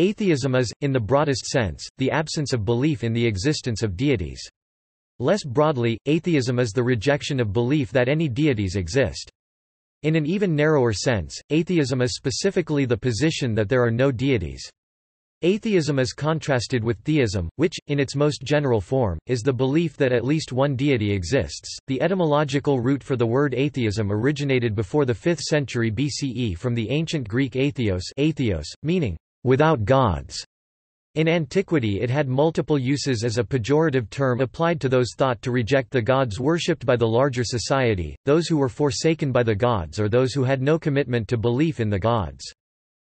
Atheism is, in the broadest sense, the absence of belief in the existence of deities. Less broadly, atheism is the rejection of belief that any deities exist. In an even narrower sense, atheism is specifically the position that there are no deities. Atheism is contrasted with theism, which, in its most general form, is the belief that at least one deity exists. The etymological root for the word atheism originated before the 5th century BCE from the ancient Greek atheos, meaning without gods. In antiquity it had multiple uses as a pejorative term applied to those thought to reject the gods worshipped by the larger society, those who were forsaken by the gods or those who had no commitment to belief in the gods.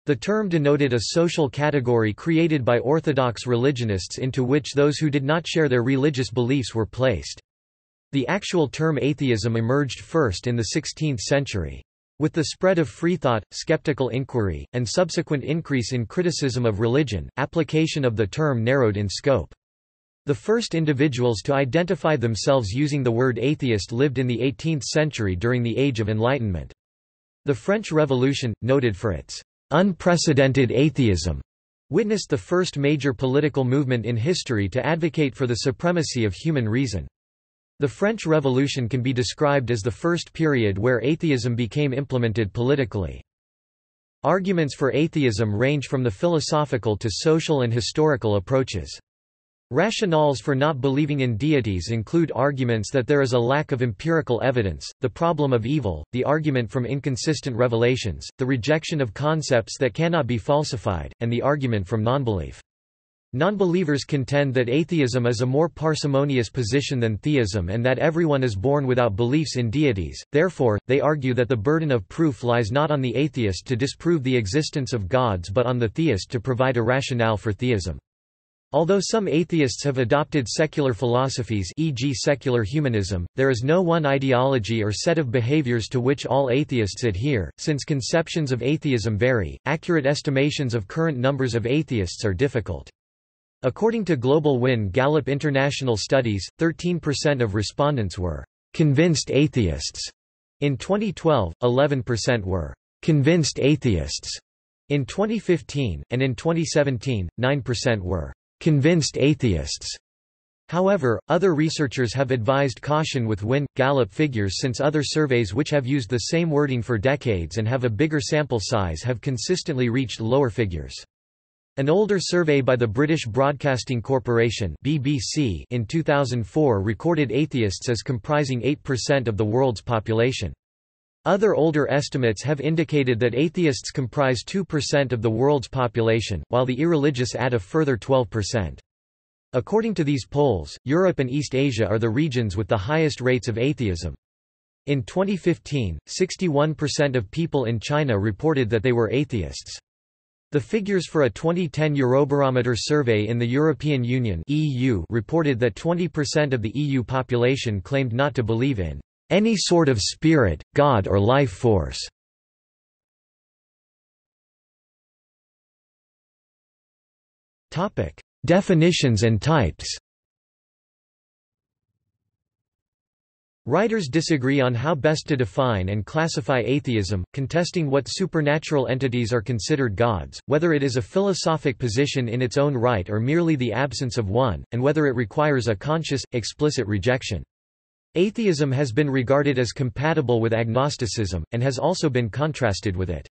The term denoted a social category created by orthodox religionists into which those who did not share their religious beliefs were placed. The actual term atheism emerged first in the 16th century. With the spread of freethought, skeptical inquiry, and subsequent increase in criticism of religion, application of the term narrowed in scope. The first individuals to identify themselves using the word atheist lived in the 18th century during the Age of Enlightenment. The French Revolution, noted for its unprecedented atheism, witnessed the first major political movement in history to advocate for the supremacy of human reason. The French Revolution can be described as the first period where atheism became implemented politically. Arguments for atheism range from the philosophical to social and historical approaches. Rationales for not believing in deities include arguments that there is a lack of empirical evidence, the problem of evil, the argument from inconsistent revelations, the rejection of concepts that cannot be falsified, and the argument from nonbelief. Nonbelievers contend that atheism is a more parsimonious position than theism and that everyone is born without beliefs in deities, therefore, they argue that the burden of proof lies not on the atheist to disprove the existence of gods but on the theist to provide a rationale for theism. Although some atheists have adopted secular philosophies, e.g. secular humanism, there is no one ideology or set of behaviors to which all atheists adhere, since conceptions of atheism vary, accurate estimations of current numbers of atheists are difficult. According to Global Win Gallup International Studies, 13% of respondents were convinced atheists. In 2012, 11% were convinced atheists. In 2015, and in 2017, 9% were convinced atheists. However, other researchers have advised caution with Win Gallup figures since other surveys which have used the same wording for decades and have a bigger sample size have consistently reached lower figures. An older survey by the British Broadcasting Corporation (BBC) in 2004 recorded atheists as comprising 8% of the world's population. Other older estimates have indicated that atheists comprise 2% of the world's population, while the irreligious add a further 12%. According to these polls, Europe and East Asia are the regions with the highest rates of atheism. In 2015, 61% of people in China reported that they were atheists. The figures for a 2010 Eurobarometer survey in the European Union (EU) reported that 20% of the EU population claimed not to believe in any sort of spirit, God or life force. Topic: Definitions and types. Writers disagree on how best to define and classify atheism, contesting what supernatural entities are considered gods, whether it is a philosophic position in its own right or merely the absence of one, and whether it requires a conscious, explicit rejection. Atheism has been regarded as compatible with agnosticism, and has also been contrasted with it.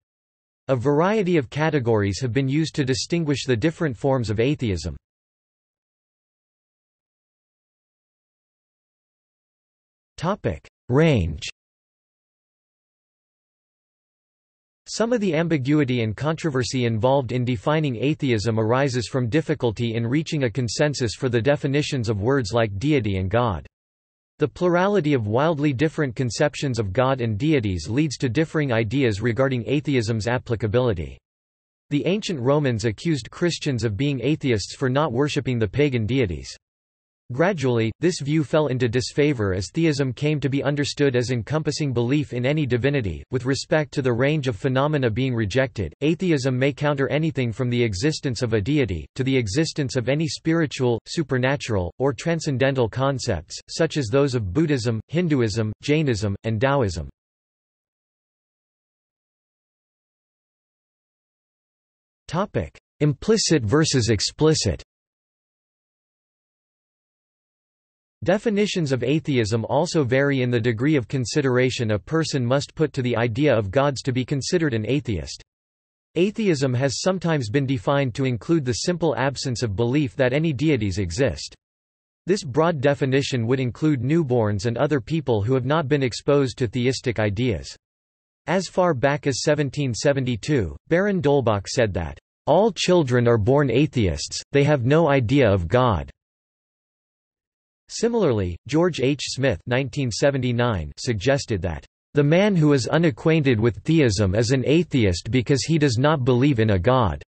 A variety of categories have been used to distinguish the different forms of atheism. Range. Some of the ambiguity and controversy involved in defining atheism arises from difficulty in reaching a consensus for the definitions of words like deity and God. The plurality of wildly different conceptions of God and deities leads to differing ideas regarding atheism's applicability. The ancient Romans accused Christians of being atheists for not worshipping the pagan deities. Gradually, this view fell into disfavor as theism came to be understood as encompassing belief in any divinity. With respect to the range of phenomena being rejected, atheism may counter anything from the existence of a deity, to the existence of any spiritual, supernatural, or transcendental concepts, such as those of Buddhism, Hinduism, Jainism, and Taoism. Implicit versus explicit. Definitions of atheism also vary in the degree of consideration a person must put to the idea of gods to be considered an atheist. Atheism has sometimes been defined to include the simple absence of belief that any deities exist. This broad definition would include newborns and other people who have not been exposed to theistic ideas. As far back as 1772, Baron D'Holbach said that, "All children are born atheists, they have no idea of God." Similarly, George H. Smith 1979 suggested that, "The man who is unacquainted with theism is an atheist because he does not believe in a god."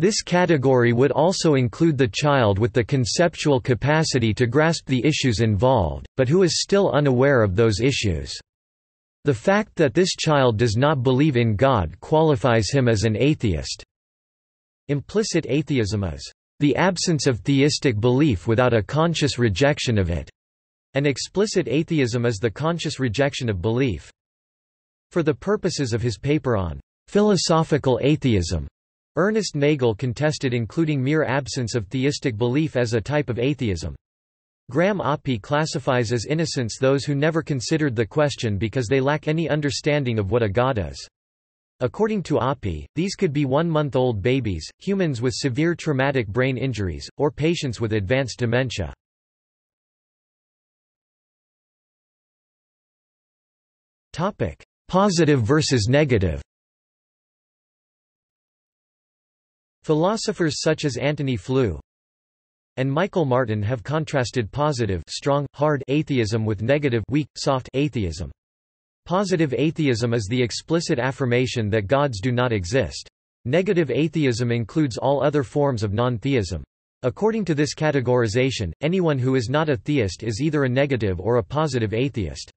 This category would also include the child with the conceptual capacity to grasp the issues involved, but who is still unaware of those issues. The fact that this child does not believe in God qualifies him as an atheist. Implicit atheism is the absence of theistic belief without a conscious rejection of it, and explicit atheism is the conscious rejection of belief. For the purposes of his paper on philosophical atheism, Ernest Nagel contested including mere absence of theistic belief as a type of atheism. Graham Oppy classifies as innocents those who never considered the question because they lack any understanding of what a god is. According to Oppy, these could be one-month-old babies, humans with severe traumatic brain injuries, or patients with advanced dementia. Topic: Positive versus negative. Philosophers such as Antony Flew and Michael Martin have contrasted positive, strong, hard atheism with negative, weak, soft atheism. Positive atheism is the explicit affirmation that gods do not exist. Negative atheism includes all other forms of non-theism. According to this categorization, anyone who is not a theist is either a negative or a positive atheist.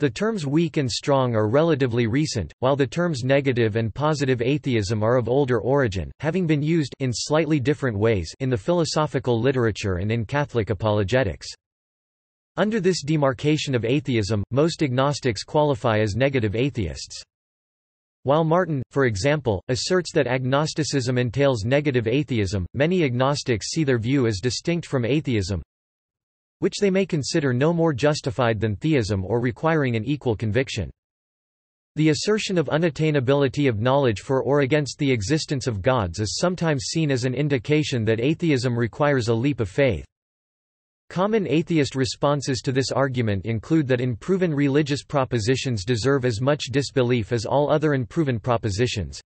The terms weak and strong are relatively recent, while the terms negative and positive atheism are of older origin, having been used in slightly different ways in the philosophical literature and in Catholic apologetics. Under this demarcation of atheism, most agnostics qualify as negative atheists. While Martin, for example, asserts that agnosticism entails negative atheism, many agnostics see their view as distinct from atheism, which they may consider no more justified than theism or requiring an equal conviction. The assertion of unattainability of knowledge for or against the existence of gods is sometimes seen as an indication that atheism requires a leap of faith. Common atheist responses to this argument include that unproven religious propositions deserve as much disbelief as all other unproven propositions,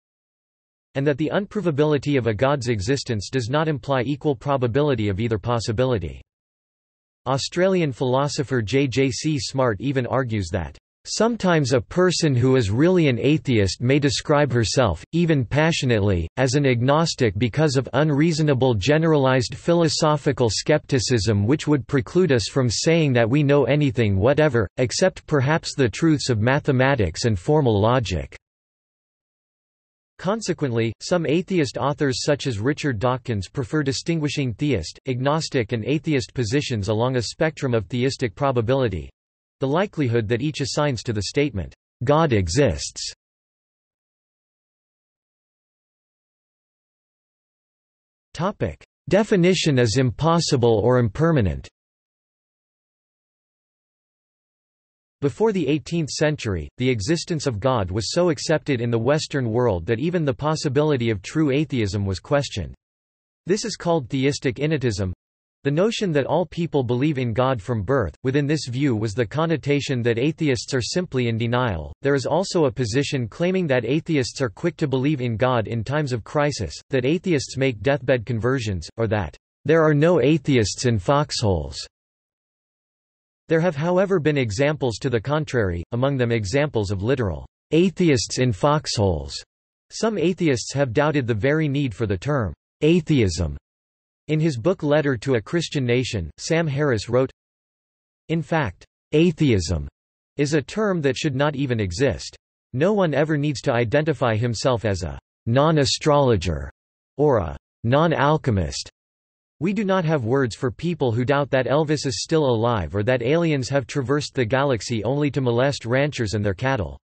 and that the unprovability of a god's existence does not imply equal probability of either possibility. Australian philosopher J.J.C. Smart even argues that, "Sometimes a person who is really an atheist may describe herself, even passionately, as an agnostic because of unreasonable generalized philosophical skepticism which would preclude us from saying that we know anything whatever, except perhaps the truths of mathematics and formal logic." Consequently, some atheist authors such as Richard Dawkins prefer distinguishing theist, agnostic and atheist positions along a spectrum of theistic probability, the likelihood that each assigns to the statement, "God exists." Definition as impossible or impermanent. Before the 18th century, the existence of God was so accepted in the Western world that even the possibility of true atheism was questioned. This is called theistic innatism. The notion that all people believe in God from birth. Within this view was the connotation that atheists are simply in denial. There is also a position claiming that atheists are quick to believe in God in times of crisis, that atheists make deathbed conversions, or that there are no atheists in foxholes. There have, however, been examples to the contrary, among them examples of literal atheists in foxholes. Some atheists have doubted the very need for the term atheism. In his book Letter to a Christian Nation, Sam Harris wrote, "In fact, atheism is a term that should not even exist. No one ever needs to identify himself as a non-astrologer or a non-alchemist. We do not have words for people who doubt that Elvis is still alive or that aliens have traversed the galaxy only to molest ranchers and their cattle."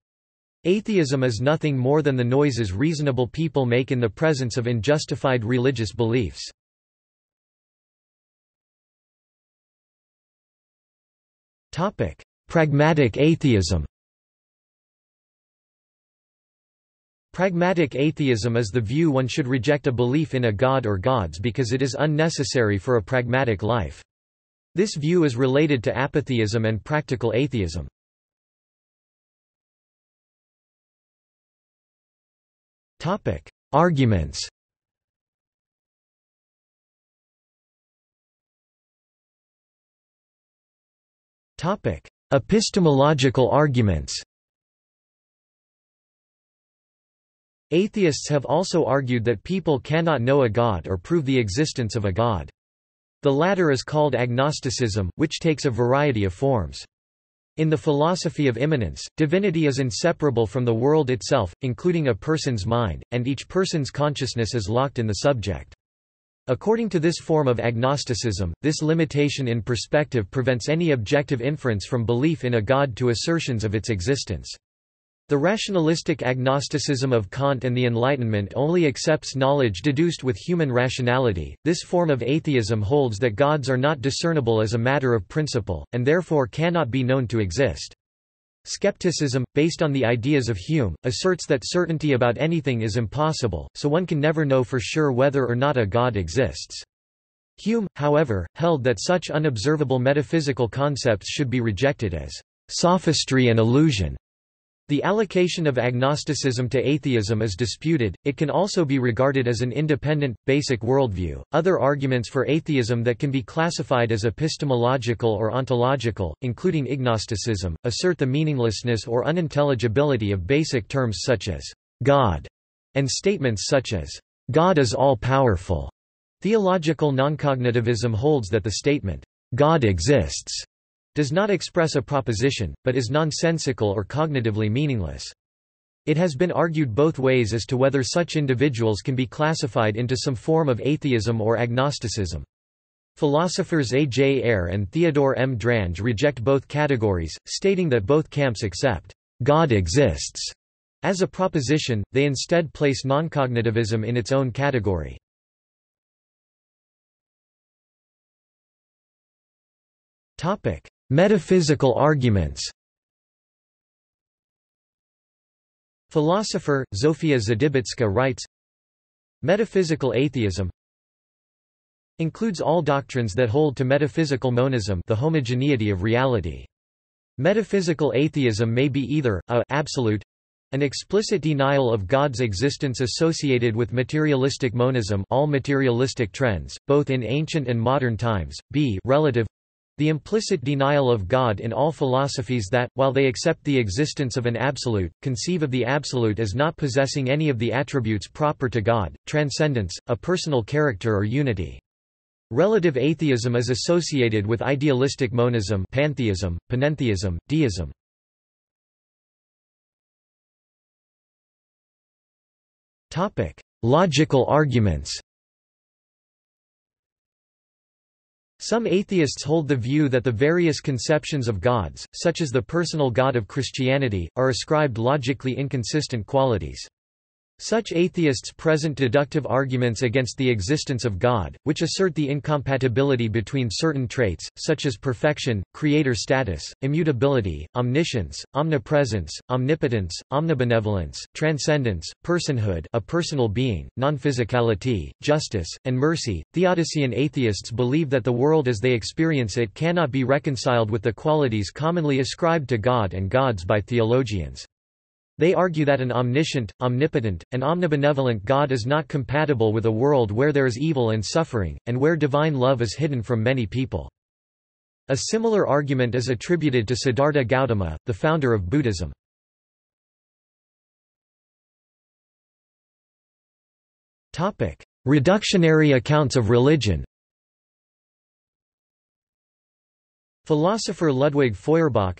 Atheism is nothing more than the noises reasonable people make in the presence of unjustified religious beliefs. Pragmatic atheism. Pragmatic atheism is the view one should reject a belief in a god or gods because it is unnecessary for a pragmatic life. This view is related to apatheism and practical atheism. Arguments. Epistemological arguments. Atheists have also argued that people cannot know a god or prove the existence of a god. The latter is called agnosticism, which takes a variety of forms. In the philosophy of immanence, divinity is inseparable from the world itself, including a person's mind, and each person's consciousness is locked in the subject. According to this form of agnosticism, this limitation in perspective prevents any objective inference from belief in a god to assertions of its existence. The rationalistic agnosticism of Kant and the Enlightenment only accepts knowledge deduced with human rationality. This form of atheism holds that gods are not discernible as a matter of principle, and therefore cannot be known to exist. Skepticism, based on the ideas of Hume, asserts that certainty about anything is impossible, so one can never know for sure whether or not a god exists. Hume, however, held that such unobservable metaphysical concepts should be rejected as sophistry and illusion. The allocation of agnosticism to atheism is disputed. It can also be regarded as an independent, basic worldview. Other arguments for atheism that can be classified as epistemological or ontological, including agnosticism, assert the meaninglessness or unintelligibility of basic terms such as God, and statements such as God is all-powerful. Theological noncognitivism holds that the statement God exists does not express a proposition, but is nonsensical or cognitively meaningless. It has been argued both ways as to whether such individuals can be classified into some form of atheism or agnosticism. Philosophers A. J. Eyre and Theodore M. Drange reject both categories, stating that both camps accept God exists as a proposition. They instead place noncognitivism in its own category. Metaphysical arguments. Philosopher Zofia Zadibitska writes, "Metaphysical atheism includes all doctrines that hold to metaphysical monism, the homogeneity of reality. Metaphysical atheism may be either a absolute, an explicit denial of God's existence associated with materialistic monism, all materialistic trends, both in ancient and modern times; b relative, the implicit denial of God in all philosophies that, while they accept the existence of an absolute, conceive of the absolute as not possessing any of the attributes proper to God, transcendence, a personal character or unity. Relative atheism is associated with idealistic monism, pantheism, panentheism, deism." Logical arguments. Some atheists hold the view that the various conceptions of gods, such as the personal god of Christianity, are ascribed logically inconsistent qualities. Such atheists present deductive arguments against the existence of God, which assert the incompatibility between certain traits, such as perfection, creator status, immutability, omniscience, omnipresence, omnipotence, omnibenevolence, transcendence, personhood, a personal being, non-physicality, justice, and mercy. Theodicean atheists believe that the world as they experience it cannot be reconciled with the qualities commonly ascribed to God and gods by theologians. They argue that an omniscient, omnipotent, and omnibenevolent God is not compatible with a world where there is evil and suffering, and where divine love is hidden from many people. A similar argument is attributed to Siddhartha Gautama, the founder of Buddhism. Reductionary accounts of religion. Philosopher Ludwig Feuerbach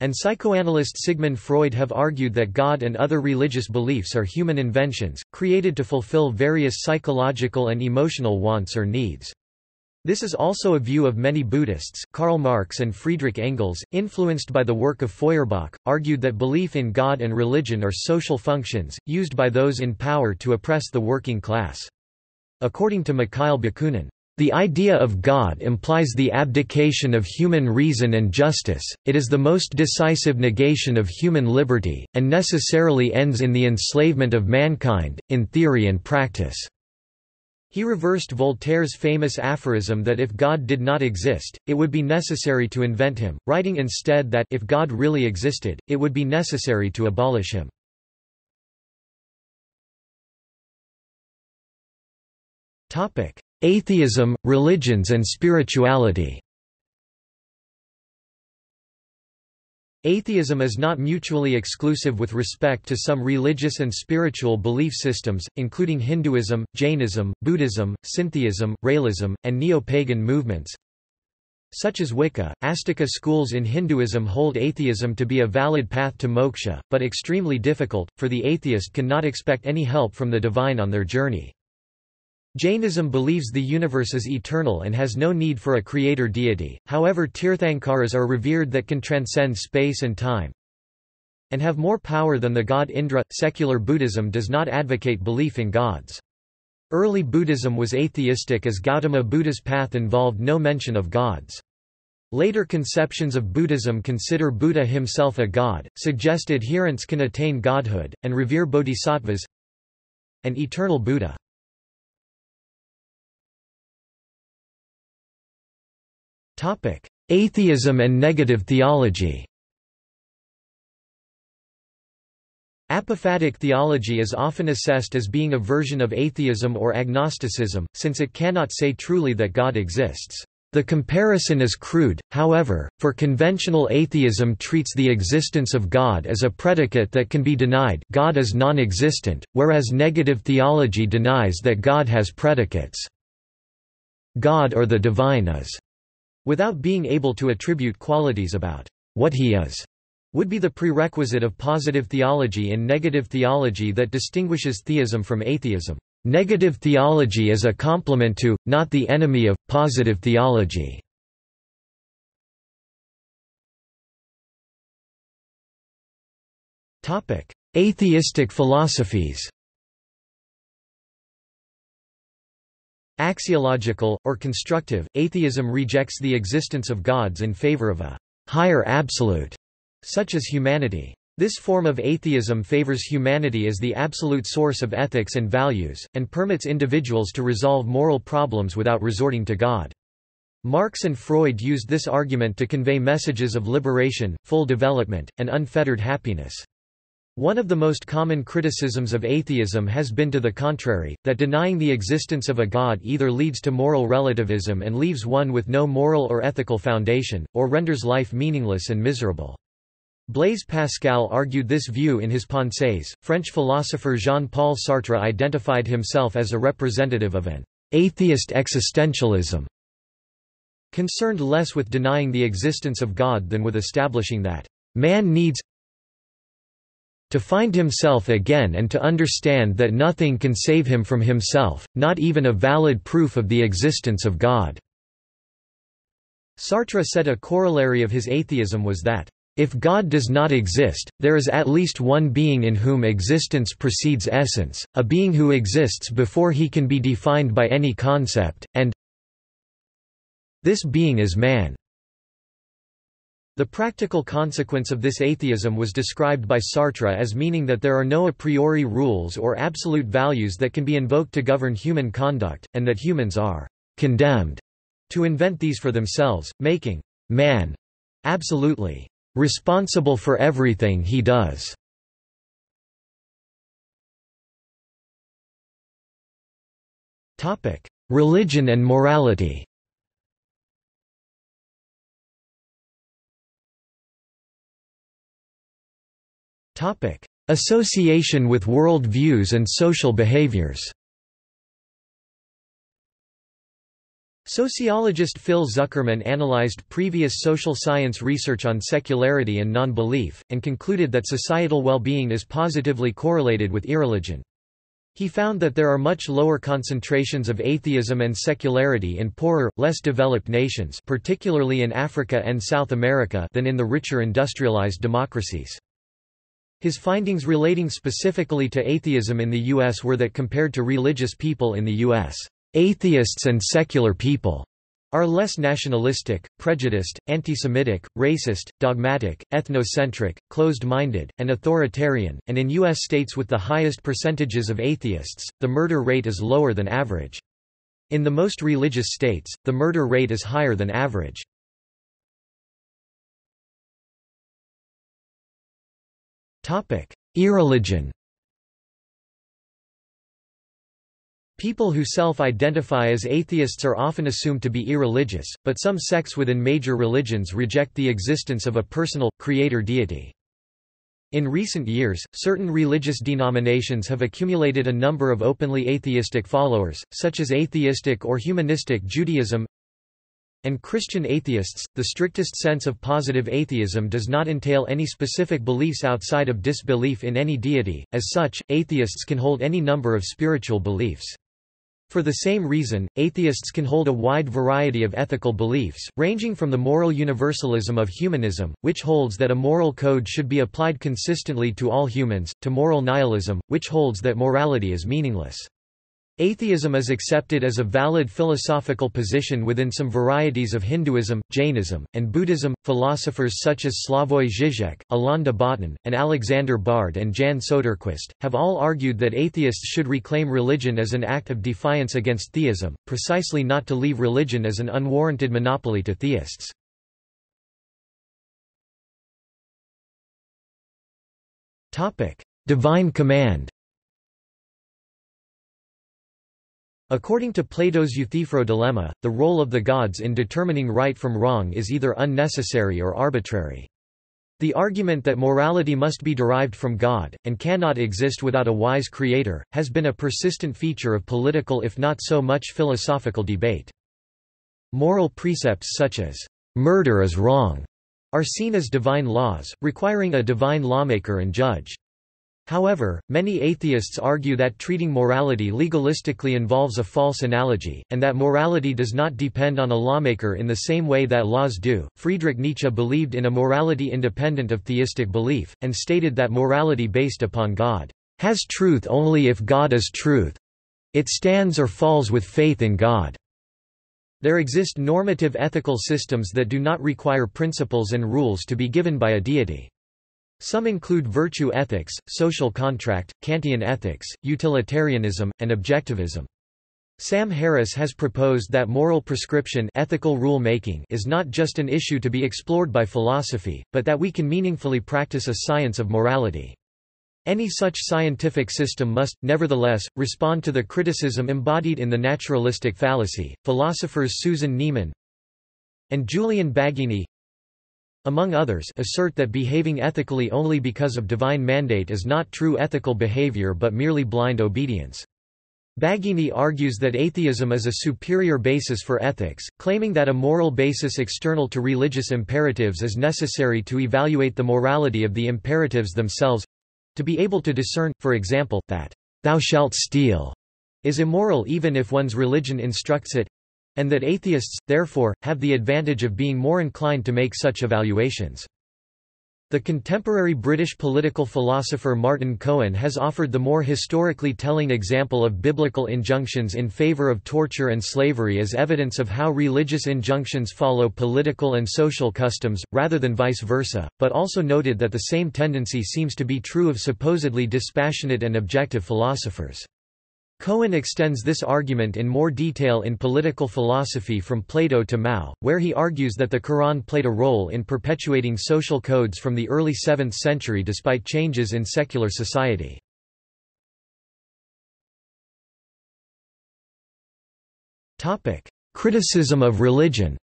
and psychoanalyst Sigmund Freud have argued that God and other religious beliefs are human inventions, created to fulfill various psychological and emotional wants or needs. This is also a view of many Buddhists. Karl Marx and Friedrich Engels, influenced by the work of Feuerbach, argued that belief in God and religion are social functions, used by those in power to oppress the working class. According to Mikhail Bakunin, "The idea of God implies the abdication of human reason and justice, it is the most decisive negation of human liberty, and necessarily ends in the enslavement of mankind, in theory and practice." He reversed Voltaire's famous aphorism that if God did not exist, it would be necessary to invent him, writing instead that if God really existed, it would be necessary to abolish him. Topic: Atheism, religions and spirituality. Atheism is not mutually exclusive with respect to some religious and spiritual belief systems, including Hinduism, Jainism, Buddhism, Syntheism, Realism, and neo-pagan movements, such as Wicca. Astika schools in Hinduism hold atheism to be a valid path to moksha, but extremely difficult, for the atheist cannot expect any help from the divine on their journey. Jainism believes the universe is eternal and has no need for a creator deity, however Tirthankaras are revered that can transcend space and time and have more power than the god Indra. Secular Buddhism does not advocate belief in gods. Early Buddhism was atheistic as Gautama Buddha's path involved no mention of gods. Later conceptions of Buddhism consider Buddha himself a god, suggest adherents can attain godhood, and revere bodhisattvas and eternal Buddha. Atheism and negative theology. Apophatic theology is often assessed as being a version of atheism or agnosticism, since it cannot say truly that God exists. The comparison is crude, however, for conventional atheism treats the existence of God as a predicate that can be denied. God is non-existent, whereas negative theology denies that God has predicates. God or the divine is, without being able to attribute qualities about what he is, would be the prerequisite of positive theology and negative theology that distinguishes theism from atheism. Negative theology is a complement to, not the enemy of, positive theology. Atheistic philosophies. Axiological, or constructive, atheism rejects the existence of gods in favor of a higher absolute, such as humanity. This form of atheism favors humanity as the absolute source of ethics and values, and permits individuals to resolve moral problems without resorting to God. Marx and Freud used this argument to convey messages of liberation, full development, and unfettered happiness. One of the most common criticisms of atheism has been to the contrary, that denying the existence of a god either leads to moral relativism and leaves one with no moral or ethical foundation, or renders life meaningless and miserable. Blaise Pascal argued this view in his Pensées. French philosopher Jean-Paul Sartre identified himself as a representative of an atheist existentialism, concerned less with denying the existence of God than with establishing that man needs to find himself again and to understand that nothing can save him from himself, not even a valid proof of the existence of God. Sartre said a corollary of his atheism was that, if God does not exist, there is at least one being in whom existence precedes essence, a being who exists before he can be defined by any concept, and this being is man. The practical consequence of this atheism was described by Sartre as meaning that there are no a priori rules or absolute values that can be invoked to govern human conduct, and that humans are condemned to invent these for themselves, making man absolutely responsible for everything he does. Topic: Religion and morality. Association with world views and social behaviors. Sociologist Phil Zuckerman analyzed previous social science research on secularity and non-belief, and concluded that societal well-being is positively correlated with irreligion. He found that there are much lower concentrations of atheism and secularity in poorer, less developed nations, particularly in Africa and South America, than in the richer industrialized democracies. His findings relating specifically to atheism in the U.S. were that compared to religious people in the U.S., atheists and secular people are less nationalistic, prejudiced, anti-Semitic, racist, dogmatic, ethnocentric, closed-minded, and authoritarian, and in U.S. states with the highest percentages of atheists, the murder rate is lower than average. In the most religious states, the murder rate is higher than average. Irreligion. People who self-identify as atheists are often assumed to be irreligious, but some sects within major religions reject the existence of a personal, creator deity. In recent years, certain religious denominations have accumulated a number of openly atheistic followers, such as atheistic or humanistic Judaism and Christian atheists. The strictest sense of positive atheism does not entail any specific beliefs outside of disbelief in any deity. As such, atheists can hold any number of spiritual beliefs. For the same reason, atheists can hold a wide variety of ethical beliefs, ranging from the moral universalism of humanism, which holds that a moral code should be applied consistently to all humans, to moral nihilism, which holds that morality is meaningless. Atheism is accepted as a valid philosophical position within some varieties of Hinduism, Jainism, and Buddhism. Philosophers such as Slavoj Žižek, Alain de Botton, and Alexander Bard and Jan Soderquist have all argued that atheists should reclaim religion as an act of defiance against theism, precisely not to leave religion as an unwarranted monopoly to theists. Topic: Divine command. According to Plato's Euthyphro dilemma, the role of the gods in determining right from wrong is either unnecessary or arbitrary. The argument that morality must be derived from God, and cannot exist without a wise creator, has been a persistent feature of political if not so much philosophical debate. Moral precepts such as, "Murder is wrong," are seen as divine laws, requiring a divine lawmaker and judge. However, many atheists argue that treating morality legalistically involves a false analogy, and that morality does not depend on a lawmaker in the same way that laws do. Friedrich Nietzsche believed in a morality independent of theistic belief, and stated that morality based upon God has truth only if God is truth. It stands or falls with faith in God. There exist normative ethical systems that do not require principles and rules to be given by a deity. Some include virtue ethics, social contract, Kantian ethics, utilitarianism, and objectivism. Sam Harris has proposed that moral prescription, ethical rule making, is not just an issue to be explored by philosophy, but that we can meaningfully practice a science of morality. Any such scientific system must, nevertheless, respond to the criticism embodied in the naturalistic fallacy. Philosophers Susan Neiman and Julian Baggini, among others, assert that behaving ethically only because of divine mandate is not true ethical behavior but merely blind obedience. Baggini argues that atheism is a superior basis for ethics, claiming that a moral basis external to religious imperatives is necessary to evaluate the morality of the imperatives themselves—to be able to discern, for example, that "thou shalt steal" is immoral even if one's religion instructs it, and that atheists, therefore, have the advantage of being more inclined to make such evaluations. The contemporary British political philosopher Martin Cohen has offered the more historically telling example of biblical injunctions in favor of torture and slavery as evidence of how religious injunctions follow political and social customs, rather than vice versa, but also noted that the same tendency seems to be true of supposedly dispassionate and objective philosophers. Cohen extends this argument in more detail in Political Philosophy from Plato to Mao, where he argues that the Quran played a role in perpetuating social codes from the early 7th century despite changes in secular society. Criticism of religion.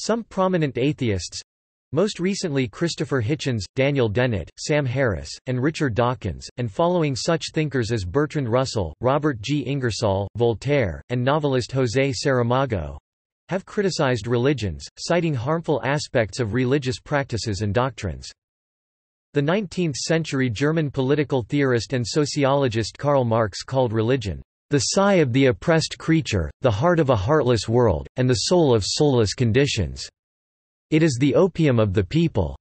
Some prominent atheists, most recently Christopher Hitchens, Daniel Dennett, Sam Harris, and Richard Dawkins, and following such thinkers as Bertrand Russell, Robert G. Ingersoll, Voltaire, and novelist José Saramago, have criticized religions, citing harmful aspects of religious practices and doctrines. The 19th-century German political theorist and sociologist Karl Marx called religion, "...the sigh of the oppressed creature, the heart of a heartless world, and the soul of soulless conditions. It is the opium of the people."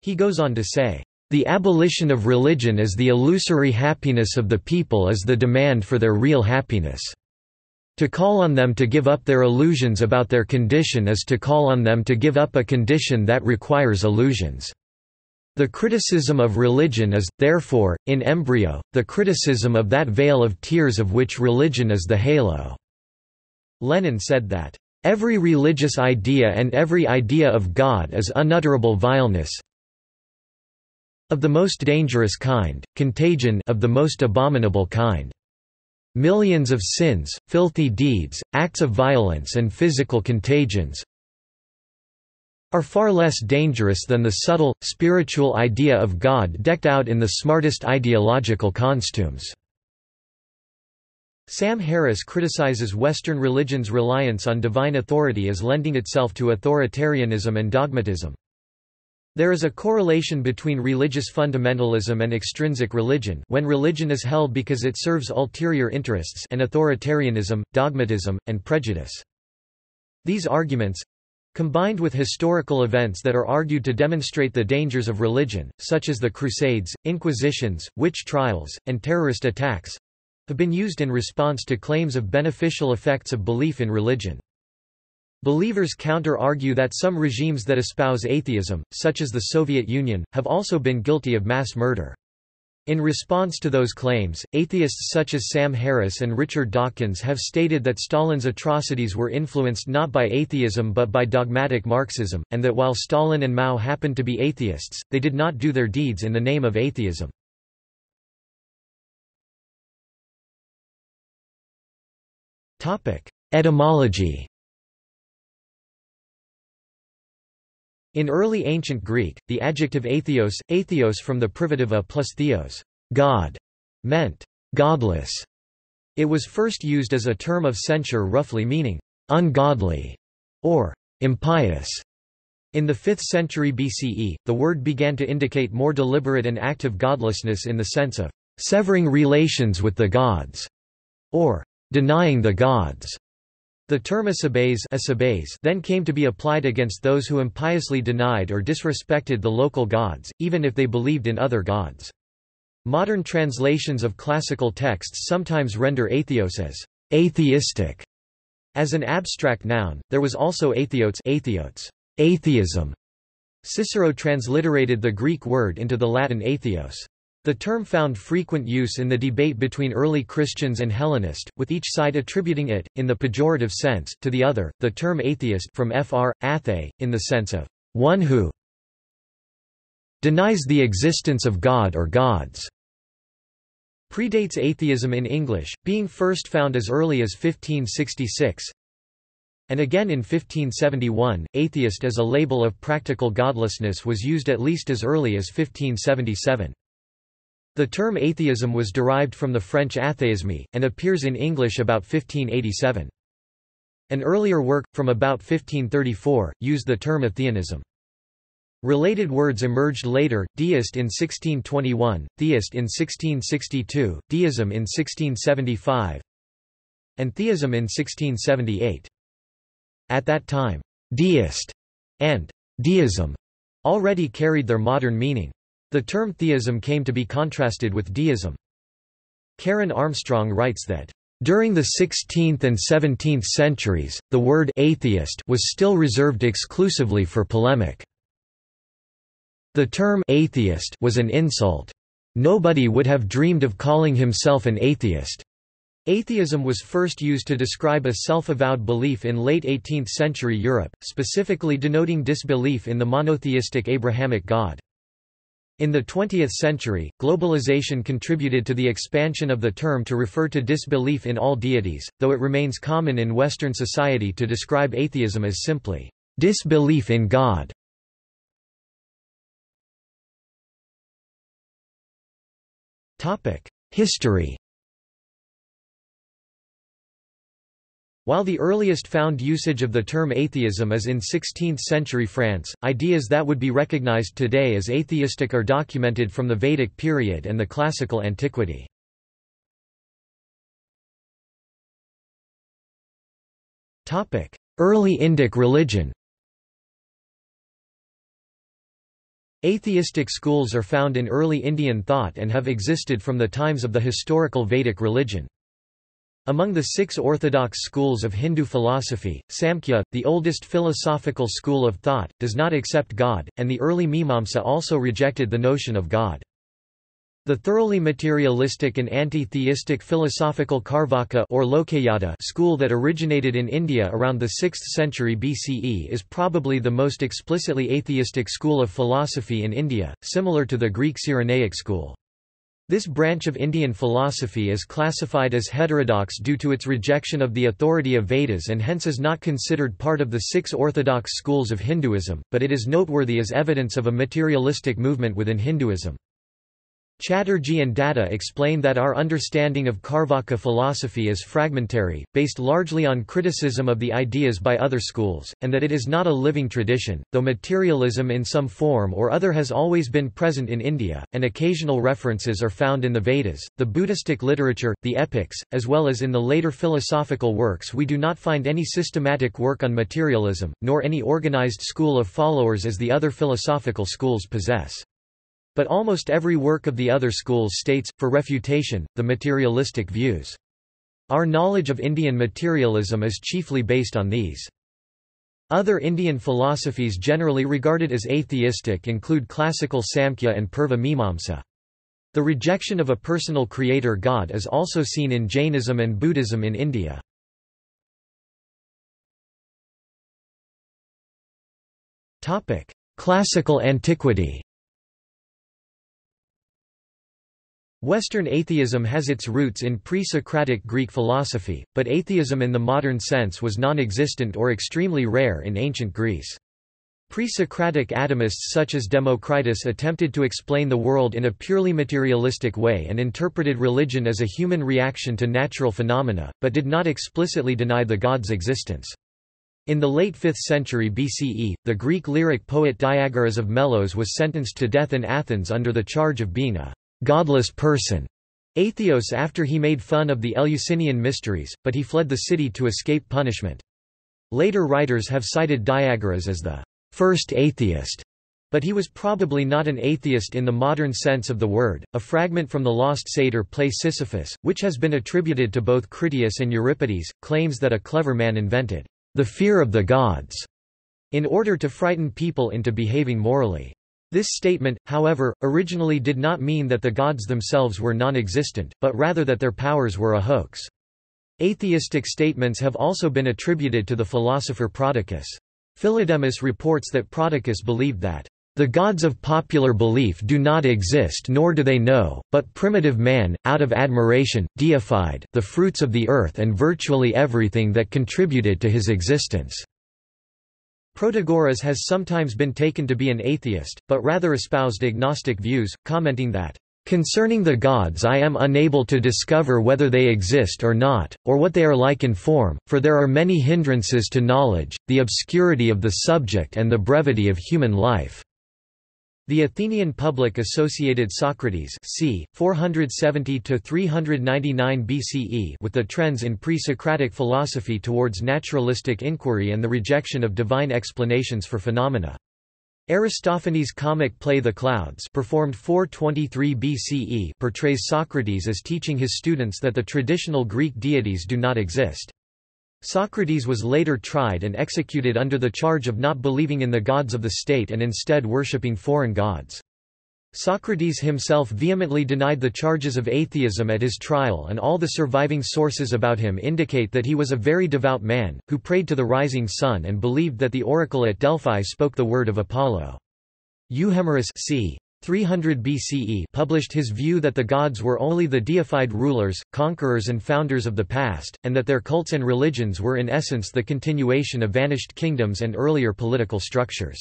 He goes on to say, "...the abolition of religion is the illusory happiness of the people is the demand for their real happiness. To call on them to give up their illusions about their condition is to call on them to give up a condition that requires illusions." The criticism of religion is, therefore, in embryo, the criticism of that veil of tears of which religion is the halo." Lenin said that, "...every religious idea and every idea of God is unutterable vileness of the most dangerous kind, contagion of the most abominable kind. Millions of sins, filthy deeds, acts of violence and physical contagions, are far less dangerous than the subtle, spiritual idea of God decked out in the smartest ideological costumes." Sam Harris criticizes Western religion's reliance on divine authority as lending itself to authoritarianism and dogmatism. There is a correlation between religious fundamentalism and extrinsic religion when religion is held because it serves ulterior interests and authoritarianism, dogmatism, and prejudice. These arguments, combined with historical events that are argued to demonstrate the dangers of religion, such as the Crusades, Inquisitions, witch trials, and terrorist attacks, have been used in response to claims of beneficial effects of belief in religion. Believers counter-argue that some regimes that espouse atheism, such as the Soviet Union, have also been guilty of mass murder. In response to those claims, atheists such as Sam Harris and Richard Dawkins have stated that Stalin's atrocities were influenced not by atheism but by dogmatic Marxism, and that while Stalin and Mao happened to be atheists, they did not do their deeds in the name of atheism. Etymology. In early ancient Greek, the adjective atheos, atheos from the privative a plus theos, God, meant godless. It was first used as a term of censure roughly meaning ungodly or impious. In the 5th century BCE, the word began to indicate more deliberate and active godlessness in the sense of severing relations with the gods or denying the gods. The term asabes then came to be applied against those who impiously denied or disrespected the local gods, even if they believed in other gods. Modern translations of classical texts sometimes render atheos as atheistic. As an abstract noun, there was also atheotes, atheism. Cicero transliterated the Greek word into the Latin atheos. The term found frequent use in the debate between early Christians and Hellenists, with each side attributing it, in the pejorative sense, to the other. The term atheist from fr. athe, in the sense of one who denies the existence of God or gods, predates atheism in English, being first found as early as 1566, and again in 1571. Atheist as a label of practical godlessness was used at least as early as 1577. The term atheism was derived from the French athéisme, and appears in English about 1587. An earlier work, from about 1534, used the term atheism. Related words emerged later, deist in 1621, theist in 1662, deism in 1675, and theism in 1678. At that time, deist and deism already carried their modern meaning. The term theism came to be contrasted with deism. Karen Armstrong writes that, "...during the 16th and 17th centuries, the word atheist was still reserved exclusively for polemic. The term atheist was an insult. Nobody would have dreamed of calling himself an atheist." Atheism was first used to describe a self-avowed belief in late 18th century Europe, specifically denoting disbelief in the monotheistic Abrahamic God. In the 20th century, globalization contributed to the expansion of the term to refer to disbelief in all deities, though it remains common in Western society to describe atheism as simply, disbelief in God. History. While the earliest found usage of the term atheism is in 16th-century France, ideas that would be recognized today as atheistic are documented from the Vedic period and the classical antiquity. Early Indic religion. Atheistic schools are found in early Indian thought and have existed from the times of the historical Vedic religion. Among the six orthodox schools of Hindu philosophy, Samkhya, the oldest philosophical school of thought, does not accept God, and the early Mimamsa also rejected the notion of God. The thoroughly materialistic and anti-theistic philosophical Carvaka or Lokayata school that originated in India around the 6th century BCE is probably the most explicitly atheistic school of philosophy in India, similar to the Greek Cyrenaic school. This branch of Indian philosophy is classified as heterodox due to its rejection of the authority of Vedas and hence is not considered part of the six orthodox schools of Hinduism, but it is noteworthy as evidence of a materialistic movement within Hinduism. Chatterjee and Datta explain that our understanding of Carvaka philosophy is fragmentary, based largely on criticism of the ideas by other schools, and that it is not a living tradition, though materialism in some form or other has always been present in India, and occasional references are found in the Vedas, the Buddhistic literature, the epics, as well as in the later philosophical works. We do not find any systematic work on materialism, nor any organized school of followers as the other philosophical schools possess. But almost every work of the other schools states, for refutation, the materialistic views. Our knowledge of Indian materialism is chiefly based on these. Other Indian philosophies generally regarded as atheistic include classical Samkhya and Purva Mimamsa. The rejection of a personal creator god is also seen in Jainism and Buddhism in India. Classical antiquity. Western atheism has its roots in pre-Socratic Greek philosophy, but atheism in the modern sense was non-existent or extremely rare in ancient Greece. Pre-Socratic atomists such as Democritus attempted to explain the world in a purely materialistic way and interpreted religion as a human reaction to natural phenomena, but did not explicitly deny the gods' existence. In the late 5th century BCE, the Greek lyric poet Diagoras of Melos was sentenced to death in Athens under the charge of being a godless person, atheos, after he made fun of the Eleusinian mysteries, but he fled the city to escape punishment. Later writers have cited Diagoras as the first atheist, but he was probably not an atheist in the modern sense of the word. A fragment from the lost satyr play Sisyphus, which has been attributed to both Critias and Euripides, claims that a clever man invented the fear of the gods in order to frighten people into behaving morally. This statement, however, originally did not mean that the gods themselves were non-existent, but rather that their powers were a hoax. Atheistic statements have also been attributed to the philosopher Prodicus. Philodemus reports that Prodicus believed that, "...the gods of popular belief do not exist nor do they know, but primitive man, out of admiration, deified the fruits of the earth and virtually everything that contributed to his existence." Protagoras has sometimes been taken to be an atheist, but rather espoused agnostic views, commenting that, "...concerning the gods I am unable to discover whether they exist or not, or what they are like in form, for there are many hindrances to knowledge, the obscurity of the subject and the brevity of human life." The Athenian public associated Socrates c. 470–399 BCE with the trends in pre-Socratic philosophy towards naturalistic inquiry and the rejection of divine explanations for phenomena. Aristophanes' comic play The Clouds, performed 423 BCE, portrays Socrates as teaching his students that the traditional Greek deities do not exist. Socrates was later tried and executed under the charge of not believing in the gods of the state and instead worshipping foreign gods. Socrates himself vehemently denied the charges of atheism at his trial, and all the surviving sources about him indicate that he was a very devout man, who prayed to the rising sun and believed that the oracle at Delphi spoke the word of Apollo. Euhemerus c. 300 BCE published his view that the gods were only the deified rulers, conquerors and founders of the past, and that their cults and religions were in essence the continuation of vanished kingdoms and earlier political structures.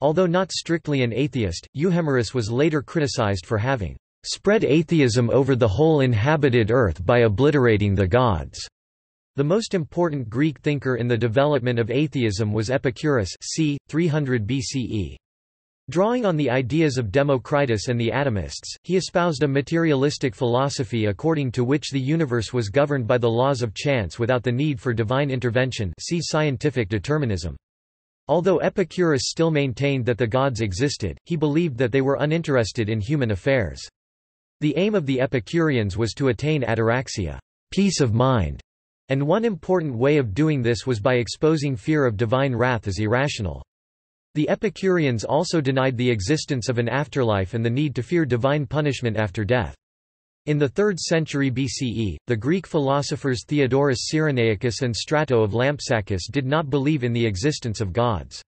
Although not strictly an atheist, Euhemerus was later criticized for having "...spread atheism over the whole inhabited earth by obliterating the gods." The most important Greek thinker in the development of atheism was Epicurus, c. 300 BCE. Drawing on the ideas of Democritus and the atomists, he espoused a materialistic philosophy according to which the universe was governed by the laws of chance without the need for divine intervention. See scientific determinism. Although Epicurus still maintained that the gods existed, he believed that they were uninterested in human affairs. The aim of the Epicureans was to attain ataraxia, peace of mind. And one important way of doing this was by exposing fear of divine wrath as irrational. The Epicureans also denied the existence of an afterlife and the need to fear divine punishment after death. In the 3rd century BCE, the Greek philosophers Theodorus Cyrenaicus and Strato of Lampsacus did not believe in the existence of gods.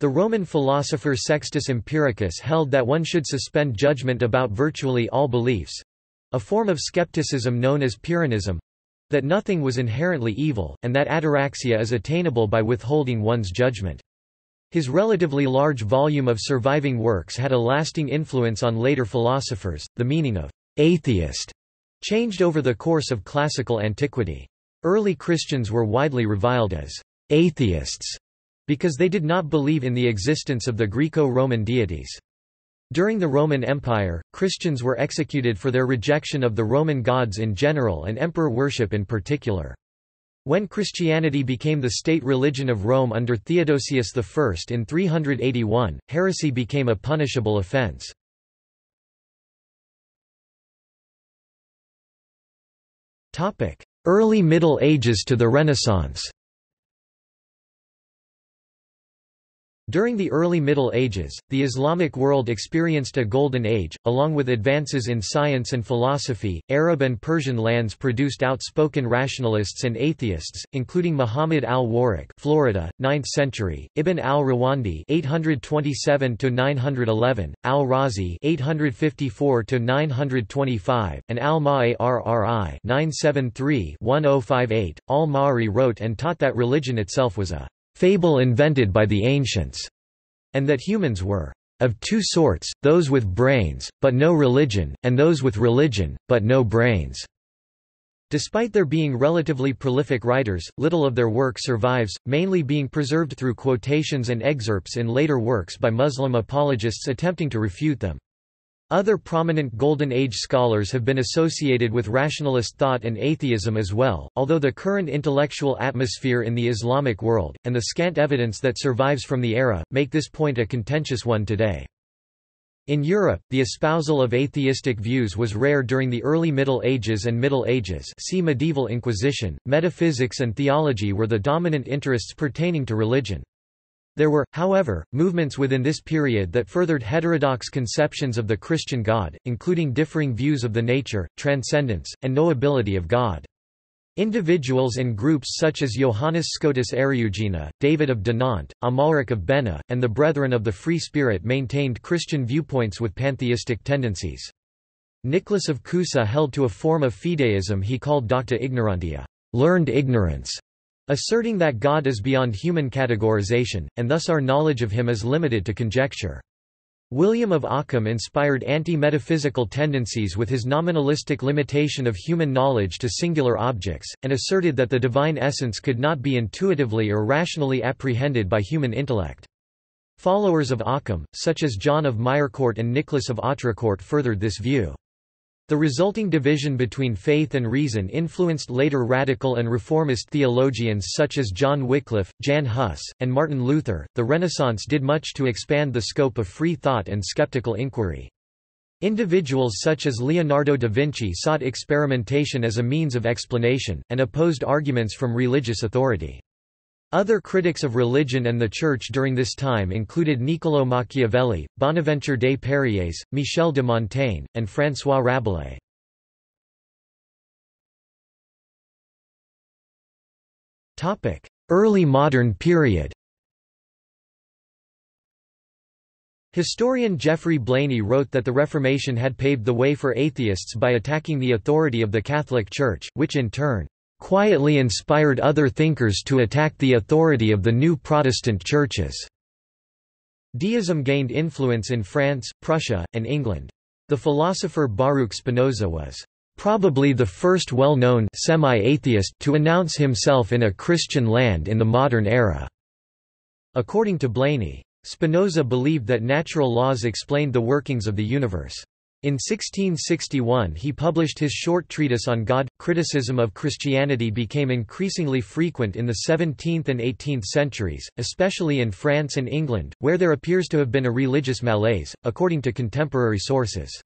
The Roman philosopher Sextus Empiricus held that one should suspend judgment about virtually all beliefs—a form of skepticism known as Pyrrhonism, that nothing was inherently evil, and that ataraxia is attainable by withholding one's judgment. His relatively large volume of surviving works had a lasting influence on later philosophers. The meaning of atheist changed over the course of classical antiquity. Early Christians were widely reviled as atheists because they did not believe in the existence of the Greco-Roman deities. During the Roman Empire, Christians were executed for their rejection of the Roman gods in general and emperor worship in particular. When Christianity became the state religion of Rome under Theodosius I in 381, heresy became a punishable offense. Early Middle Ages to the Renaissance. During the early Middle Ages, the Islamic world experienced a golden age, along with advances in science and philosophy. Arab and Persian lands produced outspoken rationalists and atheists, including Muhammad al-Warraq, Florida, 9th century; Ibn al-Rawandi (827–911), al-Razi (854–925), and al-Ma'arri (973–1058). Al-Ma'arri wrote and taught that religion itself was a fable invented by the ancients, and that humans were of two sorts, those with brains, but no religion, and those with religion, but no brains. Despite their being relatively prolific writers, little of their work survives, mainly being preserved through quotations and excerpts in later works by Muslim apologists attempting to refute them. Other prominent Golden Age scholars have been associated with rationalist thought and atheism as well, although the current intellectual atmosphere in the Islamic world, and the scant evidence that survives from the era, make this point a contentious one today. In Europe, the espousal of atheistic views was rare during the early Middle Ages and Middle Ages. See Medieval Inquisition. Metaphysics and theology were the dominant interests pertaining to religion. There were, however, movements within this period that furthered heterodox conceptions of the Christian God, including differing views of the nature, transcendence, and knowability of God. Individuals and groups such as Johannes Scotus Eriugena, David of Dinant, Amalric of Bena, and the Brethren of the Free Spirit maintained Christian viewpoints with pantheistic tendencies. Nicholas of Cusa held to a form of fideism he called docta ignorantia, learned ignorance, asserting that God is beyond human categorization, and thus our knowledge of him is limited to conjecture. William of Ockham inspired anti-metaphysical tendencies with his nominalistic limitation of human knowledge to singular objects, and asserted that the divine essence could not be intuitively or rationally apprehended by human intellect. Followers of Ockham, such as John of Mirecourt and Nicholas of Autrecourt, furthered this view. The resulting division between faith and reason influenced later radical and reformist theologians such as John Wycliffe, Jan Hus, and Martin Luther. The Renaissance did much to expand the scope of free thought and skeptical inquiry. Individuals such as Leonardo da Vinci sought experimentation as a means of explanation, and opposed arguments from religious authority. Other critics of religion and the Church during this time included Niccolò Machiavelli, Bonaventure des Perriers, Michel de Montaigne, and François Rabelais. Early modern period. Historian Geoffrey Blainey wrote that the Reformation had paved the way for atheists by attacking the authority of the Catholic Church, which in turn quietly inspired other thinkers to attack the authority of the new Protestant churches. Deism gained influence in France, Prussia, and England. The philosopher Baruch Spinoza was probably the first well-known semi-atheist to announce himself in a Christian land in the modern era. According to Blaney, Spinoza believed that natural laws explained the workings of the universe. In 1661 he published his short treatise on God. Criticism of Christianity became increasingly frequent in the 17th and 18th centuries, especially in France and England, where there appears to have been a religious malaise, according to contemporary sources.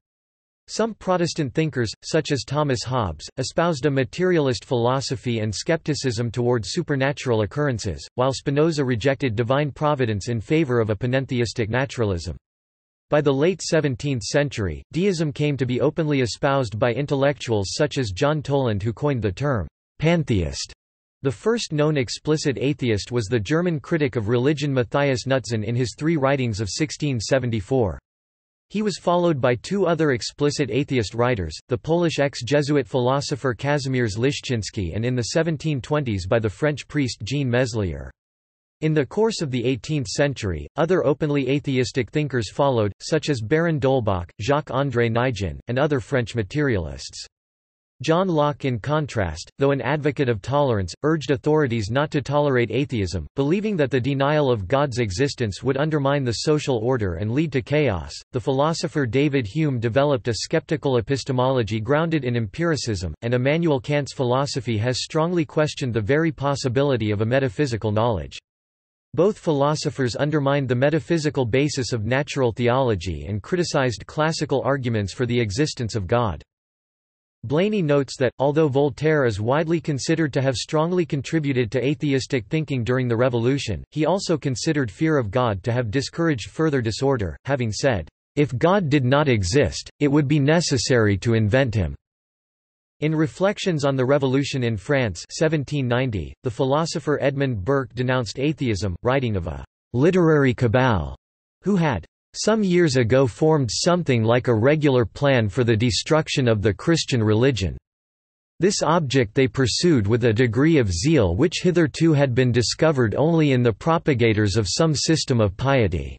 Some Protestant thinkers, such as Thomas Hobbes, espoused a materialist philosophy and skepticism toward supernatural occurrences, while Spinoza rejected divine providence in favor of a panentheistic naturalism. By the late 17th century, deism came to be openly espoused by intellectuals such as John Toland, who coined the term pantheist. The first known explicit atheist was the German critic of religion Matthias Knudsen in his three writings of 1674. He was followed by two other explicit atheist writers, the Polish ex-Jesuit philosopher Kazimierz Lishchyński and in the 1720s by the French priest Jean Meslier. In the course of the 18th century, other openly atheistic thinkers followed, such as Baron D'Holbach, Jacques-André Nijin, and other French materialists. John Locke, in contrast, though an advocate of tolerance, urged authorities not to tolerate atheism, believing that the denial of God's existence would undermine the social order and lead to chaos. The philosopher David Hume developed a skeptical epistemology grounded in empiricism, and Immanuel Kant's philosophy has strongly questioned the very possibility of a metaphysical knowledge. Both philosophers undermined the metaphysical basis of natural theology and criticized classical arguments for the existence of God. Blaney notes that, although Voltaire is widely considered to have strongly contributed to atheistic thinking during the Revolution, he also considered fear of God to have discouraged further disorder, having said, "If God did not exist, it would be necessary to invent him." In Reflections on the Revolution in France 1790, the philosopher Edmund Burke denounced atheism, writing of a "literary cabal" who had some years ago formed something like a regular plan for the destruction of the Christian religion. This object they pursued with a degree of zeal which hitherto had been discovered only in the propagators of some system of piety.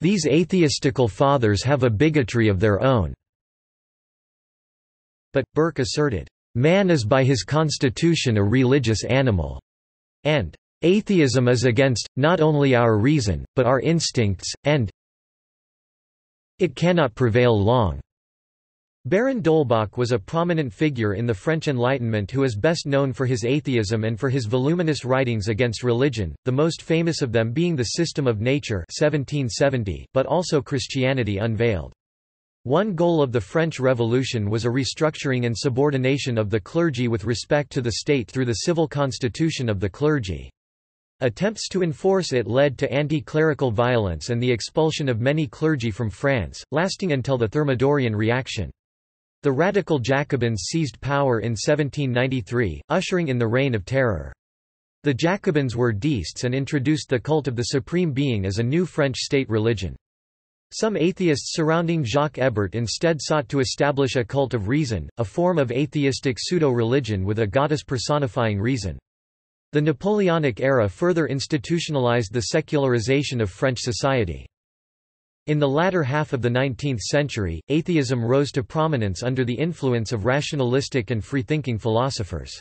These atheistical fathers have a bigotry of their own." But, Burke asserted, "Man is by his constitution a religious animal," and "Atheism is against, not only our reason, but our instincts, and it cannot prevail long." Baron d'Holbach was a prominent figure in the French Enlightenment who is best known for his atheism and for his voluminous writings against religion, the most famous of them being The System of Nature 1770, but also Christianity Unveiled. One goal of the French Revolution was a restructuring and subordination of the clergy with respect to the state through the civil constitution of the clergy. Attempts to enforce it led to anti-clerical violence and the expulsion of many clergy from France, lasting until the Thermidorian reaction. The radical Jacobins seized power in 1793, ushering in the Reign of Terror. The Jacobins were deists and introduced the cult of the Supreme Being as a new French state religion. Some atheists surrounding Jacques Ebert instead sought to establish a cult of reason, a form of atheistic pseudo-religion with a goddess personifying reason. The Napoleonic era further institutionalized the secularization of French society. In the latter half of the 19th century, atheism rose to prominence under the influence of rationalistic and free-thinking philosophers.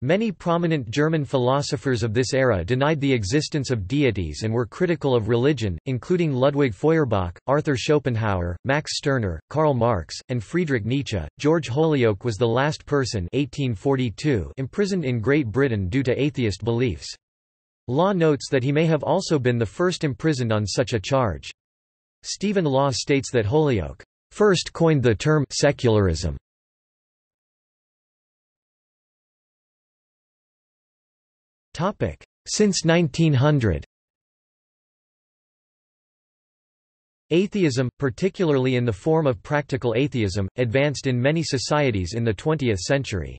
Many prominent German philosophers of this era denied the existence of deities and were critical of religion, including Ludwig Feuerbach, Arthur Schopenhauer, Max Stirner, Karl Marx, and Friedrich Nietzsche. George Holyoake was the last person 1842 imprisoned in Great Britain due to atheist beliefs. Law notes that he may have also been the first imprisoned on such a charge. Stephen Law states that Holyoake first coined the term secularism. Since 1900, atheism, particularly in the form of practical atheism, advanced in many societies in the 20th century.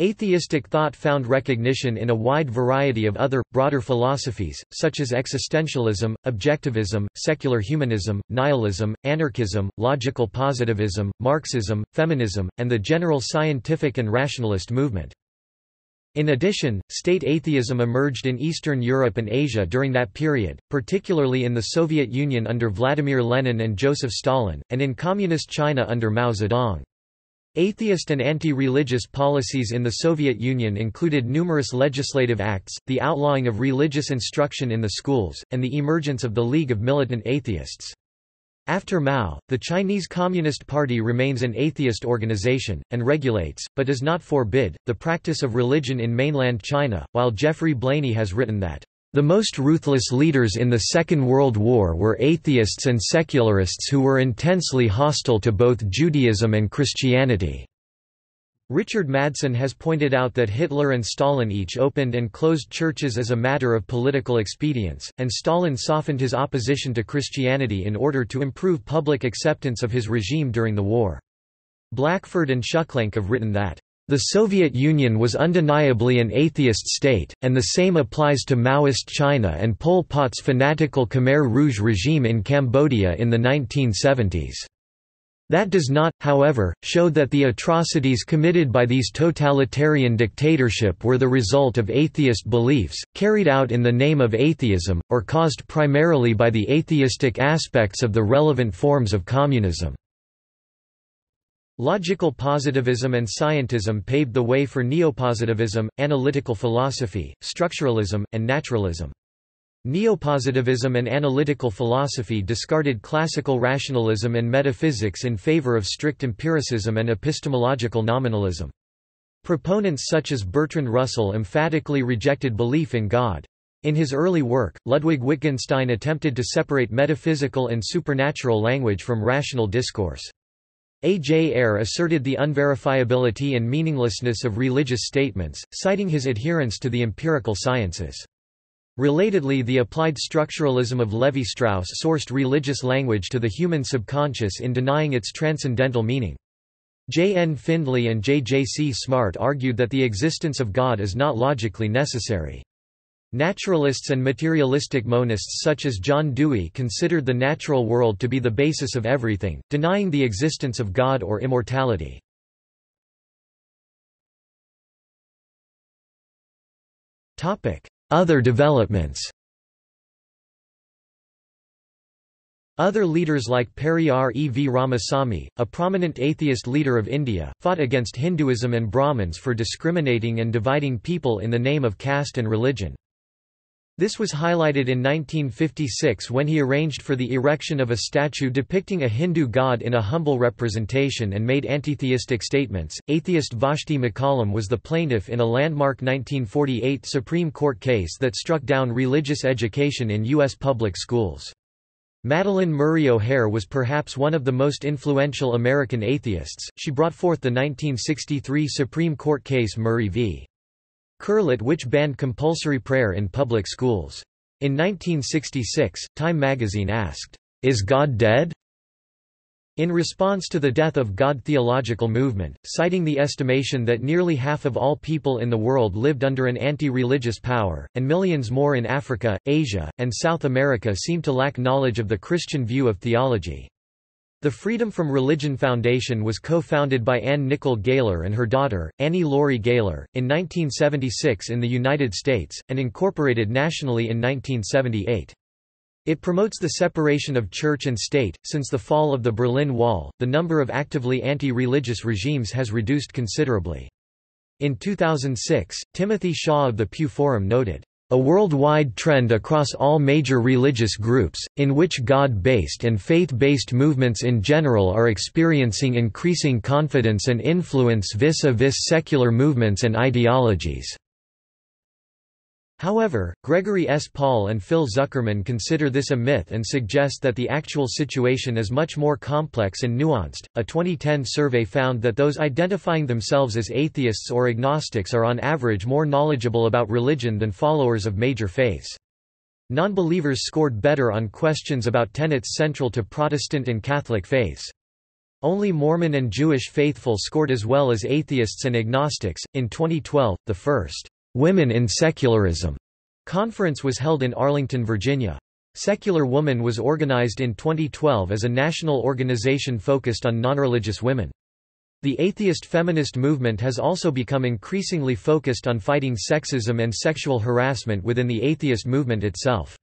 Atheistic thought found recognition in a wide variety of other, broader philosophies, such as existentialism, objectivism, secular humanism, nihilism, anarchism, logical positivism, Marxism, feminism, and the general scientific and rationalist movement. In addition, state atheism emerged in Eastern Europe and Asia during that period, particularly in the Soviet Union under Vladimir Lenin and Joseph Stalin, and in Communist China under Mao Zedong. Atheist and anti-religious policies in the Soviet Union included numerous legislative acts, the outlawing of religious instruction in the schools, and the emergence of the League of Militant Atheists. After Mao, the Chinese Communist Party remains an atheist organization, and regulates, but does not forbid, the practice of religion in mainland China, while Jeffrey Blaney has written that, "The most ruthless leaders in the Second World War were atheists and secularists who were intensely hostile to both Judaism and Christianity." Richard Madsen has pointed out that Hitler and Stalin each opened and closed churches as a matter of political expedience, and Stalin softened his opposition to Christianity in order to improve public acceptance of his regime during the war. Blackford and Shuklenk have written that, "The Soviet Union was undeniably an atheist state, and the same applies to Maoist China and Pol Pot's fanatical Khmer Rouge regime in Cambodia in the 1970s. That does not, however, show that the atrocities committed by these totalitarian dictatorships were the result of atheist beliefs, carried out in the name of atheism, or caused primarily by the atheistic aspects of the relevant forms of communism." Logical positivism and scientism paved the way for neopositivism, analytical philosophy, structuralism, and naturalism. Neopositivism and analytical philosophy discarded classical rationalism and metaphysics in favor of strict empiricism and epistemological nominalism. Proponents such as Bertrand Russell emphatically rejected belief in God. In his early work, Ludwig Wittgenstein attempted to separate metaphysical and supernatural language from rational discourse. A. J. Eyre asserted the unverifiability and meaninglessness of religious statements, citing his adherence to the empirical sciences. Relatedly, the applied structuralism of Levi-Strauss sourced religious language to the human subconscious in denying its transcendental meaning. J. N. Findlay and J.J.C. Smart argued that the existence of God is not logically necessary. Naturalists and materialistic monists such as John Dewey considered the natural world to be the basis of everything, denying the existence of God or immortality. Other developments. Other leaders like Periyar E. V. Ramasamy, a prominent atheist leader of India, fought against Hinduism and Brahmins for discriminating and dividing people in the name of caste and religion. This was highlighted in 1956 when he arranged for the erection of a statue depicting a Hindu god in a humble representation and made anti-theistic statements. Atheist Vashti McCollum was the plaintiff in a landmark 1948 Supreme Court case that struck down religious education in U.S. public schools. Madeleine Murray O'Hare was perhaps one of the most influential American atheists. She brought forth the 1963 Supreme Court case Murray v. Curlett, which banned compulsory prayer in public schools. In 1966, Time magazine asked, "Is God dead?" in response to the Death of God theological movement, citing the estimation that nearly half of all people in the world lived under an anti-religious power, and millions more in Africa, Asia, and South America seem to lack knowledge of the Christian view of theology. The Freedom from Religion Foundation was co-founded by Ann Nicole Gaylor and her daughter, Annie Laurie Gaylor, in 1976 in the United States, and incorporated nationally in 1978. It promotes the separation of church and state. Since the fall of the Berlin Wall, the number of actively anti-religious regimes has reduced considerably. In 2006, Timothy Shaw of the Pew Forum noted, "A worldwide trend across all major religious groups, in which God-based and faith-based movements in general are experiencing increasing confidence and influence vis-à-vis secular movements and ideologies." However, Gregory S. Paul and Phil Zuckerman consider this a myth and suggest that the actual situation is much more complex and nuanced. A 2010 survey found that those identifying themselves as atheists or agnostics are on average more knowledgeable about religion than followers of major faiths. Nonbelievers scored better on questions about tenets central to Protestant and Catholic faiths. Only Mormon and Jewish faithful scored as well as atheists and agnostics. In 2012, the first Women in Secularism conference was held in Arlington, Virginia. Secular Woman was organized in 2012 as a national organization focused on nonreligious women. The atheist feminist movement has also become increasingly focused on fighting sexism and sexual harassment within the atheist movement itself.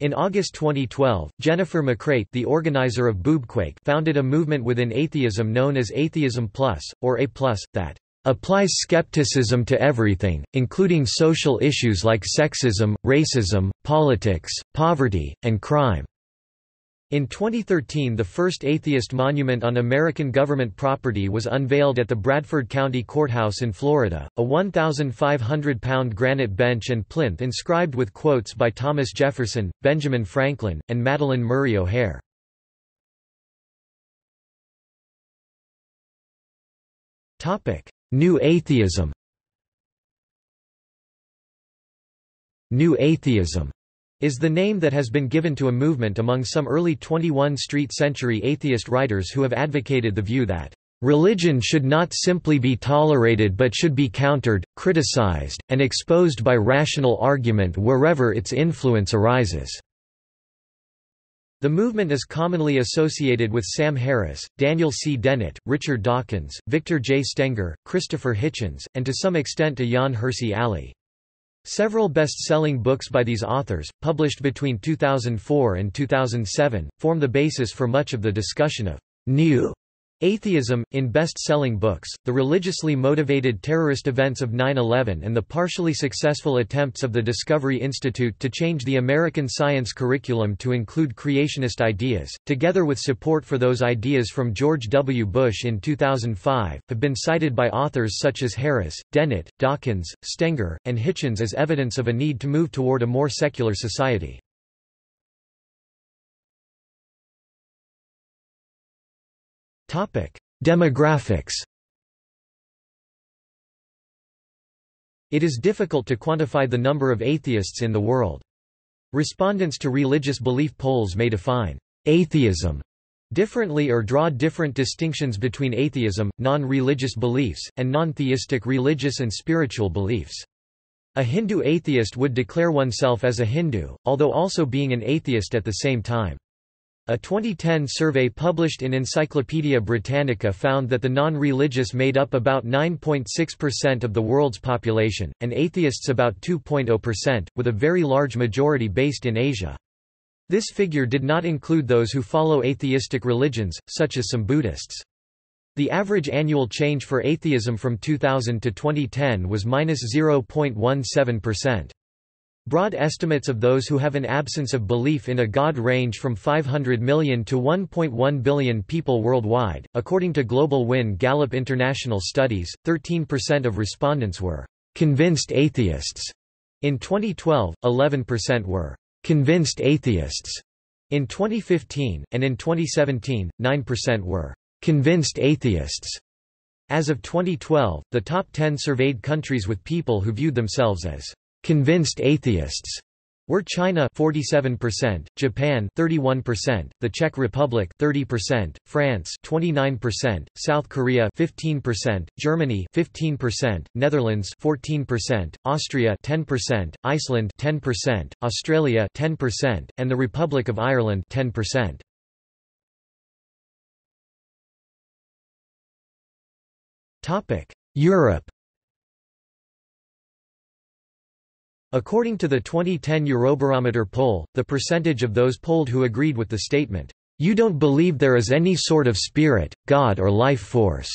In August 2012, Jennifer McCrate, the organizer of Boobquake, founded a movement within atheism known as Atheism Plus, or A+, that applies skepticism to everything, including social issues like sexism, racism, politics, poverty, and crime. In 2013, the first atheist monument on American government property was unveiled at the Bradford County Courthouse in Florida, a 1,500-pound granite bench and plinth inscribed with quotes by Thomas Jefferson, Benjamin Franklin, and Madeleine Murray O'Hare. New atheism. New atheism is the name that has been given to a movement among some early 21st century atheist writers who have advocated the view that religion should not simply be tolerated but should be countered, criticized, and exposed by rational argument wherever its influence arises. The movement is commonly associated with Sam Harris, Daniel C. Dennett, Richard Dawkins, Victor J. Stenger, Christopher Hitchens, and to some extent to Jan Hersey Alley. Several best-selling books by these authors, published between 2004 and 2007, form the basis for much of the discussion of new atheism. In best-selling books, the religiously motivated terrorist events of 9/11 and the partially successful attempts of the Discovery Institute to change the American science curriculum to include creationist ideas, together with support for those ideas from George W. Bush in 2005, have been cited by authors such as Harris, Dennett, Dawkins, Stenger, and Hitchens as evidence of a need to move toward a more secular society. Demographics. It is difficult to quantify the number of atheists in the world. Respondents to religious belief polls may define atheism differently or draw different distinctions between atheism, non-religious beliefs, and non-theistic religious and spiritual beliefs. A Hindu atheist would declare oneself as a Hindu, although also being an atheist at the same time. A 2010 survey published in Encyclopaedia Britannica found that the non-religious made up about 9.6% of the world's population, and atheists about 2.0%, with a very large majority based in Asia. This figure did not include those who follow atheistic religions, such as some Buddhists. The average annual change for atheism from 2000 to 2010 was -0.17%. Broad estimates of those who have an absence of belief in a god range from 500 million to 1.1 billion people worldwide. According to Global Win Gallup International Studies, 13% of respondents were convinced atheists. In 2012, 11% were convinced atheists. In 2015, and in 2017, 9% were convinced atheists. As of 2012, the top 10 surveyed countries with people who viewed themselves as convinced atheists were China 47%, Japan 31%, the Czech Republic 30%, France 29%, South Korea 15%, Germany 15%, Netherlands 14%, Austria 10%, Iceland 10%, Australia 10%, and the Republic of Ireland 10%. Topic: Europe. According to the 2010 Eurobarometer poll, the percentage of those polled who agreed with the statement, "You don't believe there is any sort of spirit, God or life force,"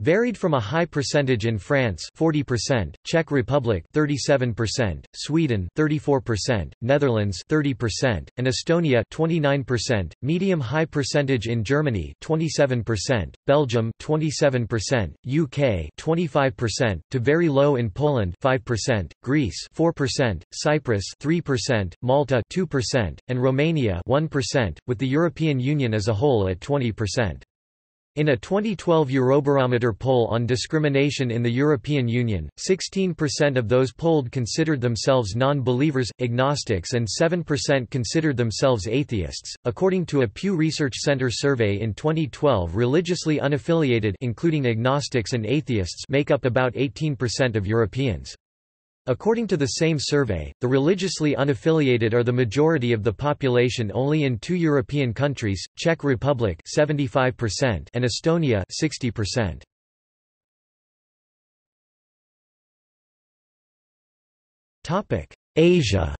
varied from a high percentage in France 40%, Czech Republic 37%, Sweden 34%, Netherlands 30%, and Estonia 29%, medium-high percentage in Germany 27%, Belgium 27%, UK 25%, to very low in Poland 5%, Greece 4%, Cyprus 3%, Malta 2%, and Romania 1%, with the European Union as a whole at 20%. In a 2012 Eurobarometer poll on discrimination in the European Union, 16% of those polled considered themselves non-believers, agnostics, and 7% considered themselves atheists. According to a Pew Research Center survey in 2012, religiously unaffiliated, including agnostics and atheists, make up about 18% of Europeans. According to the same survey, the religiously unaffiliated are the majority of the population only in two European countries, Czech Republic 75% and Estonia 60%. Topic: Asia.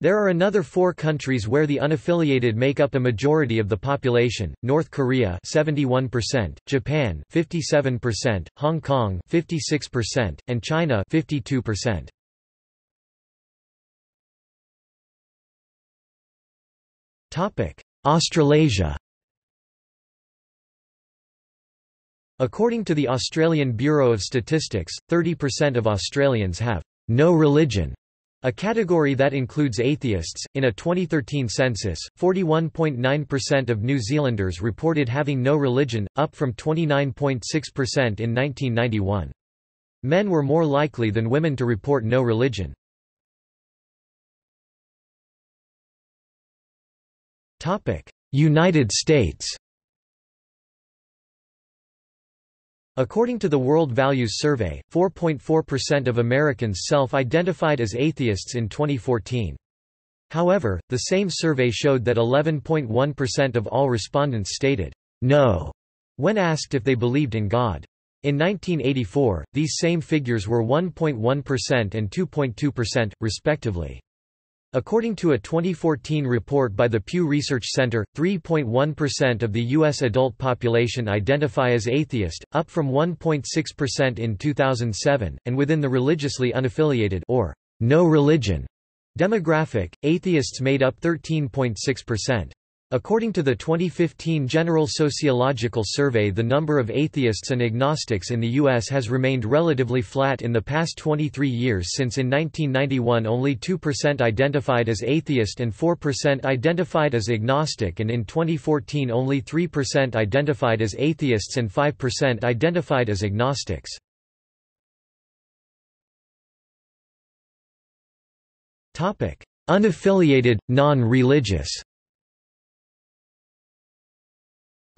There are another 4 countries where the unaffiliated make up a majority of the population: North Korea 71%, Japan 57%, Hong Kong 56%, and China 52%. Topic: Australasia. According to the Australian Bureau of Statistics, 30% of Australians have no religion, a category that includes atheists. In a 2013 census, 41.9% of New Zealanders reported having no religion, up from 29.6% in 1991. Men were more likely than women to report no religion. Topic: United States. According to the World Values Survey, 4.4% of Americans self-identified as atheists in 2014. However, the same survey showed that 11.1% of all respondents stated, "No," when asked if they believed in God. In 1984, these same figures were 1.1% and 2.2%, respectively. According to a 2014 report by the Pew Research Center, 3.1% of the U.S. adult population identify as atheist, up from 1.6% in 2007, and within the religiously unaffiliated or no religion demographic, atheists made up 13.6%. According to the 2015 General Sociological Survey, the number of atheists and agnostics in the U.S. has remained relatively flat in the past 23 years, since in 1991 only 2% identified as atheist and 4% identified as agnostic, and in 2014 only 3% identified as atheists and 5% identified as agnostics. Unaffiliated, non-religious.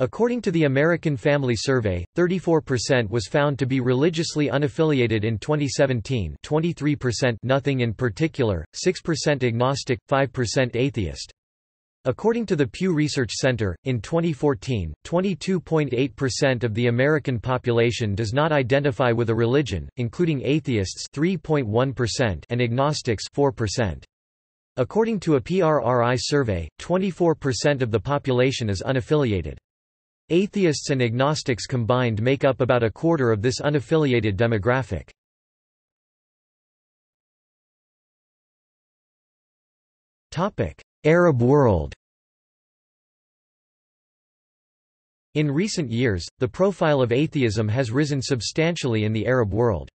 According to the American Family Survey, 34% was found to be religiously unaffiliated in 2017, 23% nothing in particular, 6% agnostic, 5% atheist. According to the Pew Research Center, in 2014, 22.8% of the American population does not identify with a religion, including atheists 3.1% and agnostics 4%. According to a PRRI survey, 24% of the population is unaffiliated. Atheists and agnostics combined make up about a quarter of this unaffiliated demographic. Arab world. In recent years, the profile of atheism has risen substantially in the Arab world.